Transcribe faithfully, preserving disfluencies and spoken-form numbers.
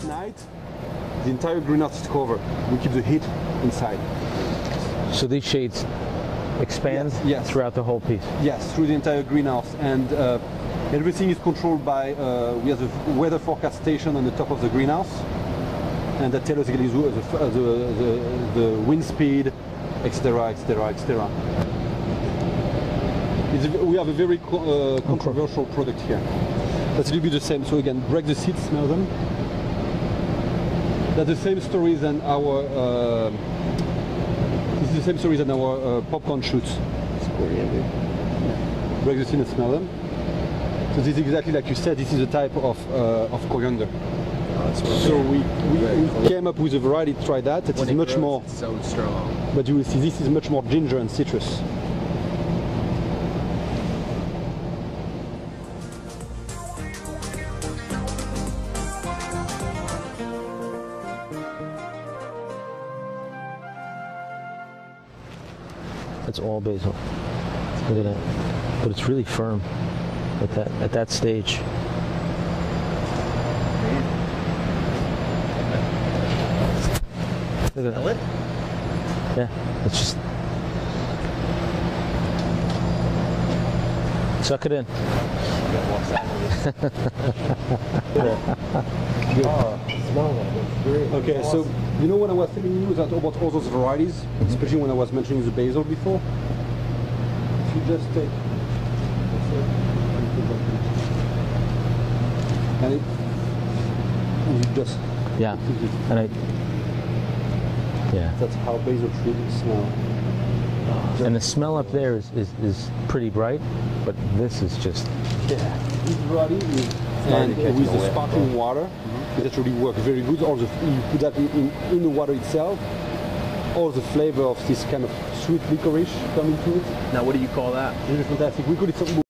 At night, the entire greenhouse is covered. We keep the heat inside. So these shades expand yes, yes. throughout the whole piece? Yes, through the entire greenhouse. And uh, everything is controlled by, uh, we have a weather forecast station on the top of the greenhouse. And that tells us the, the, the, the wind speed, et cetera, et cetera, et cetera. We have a very co uh, controversial product here. That's a little bit the same. So again, break the seeds, smell them. That's the same story than our. Uh, this is the same story than our uh, popcorn shoots. It's coriander. Yeah. Break the seeds and smell them. So this is exactly like you said. This is a type of uh, of coriander. So we, we, we came up with a variety, try that, it is much more, it's so strong. But you will see this is much more ginger and citrus. That's all basil, look at that, but it's really firm at that, at that stage. Smell it? Yeah, it's just suck it in. Okay, so you know what I was telling you that about all those varieties, mm-hmm. especially when I was mentioning the basil before. If you just take, and it, and you just yeah, and I. Yeah. That's how basil tree smell. Oh, and the smell up there is, is, is pretty bright, but this is just... Yeah. This variety is... And, and with the sparkling water, mm-hmm. it actually works very good. Or the, you put that in, in, in the water itself, all the flavor of this kind of sweet licorice coming to it. Now what do you call that? Really fantastic. We call it something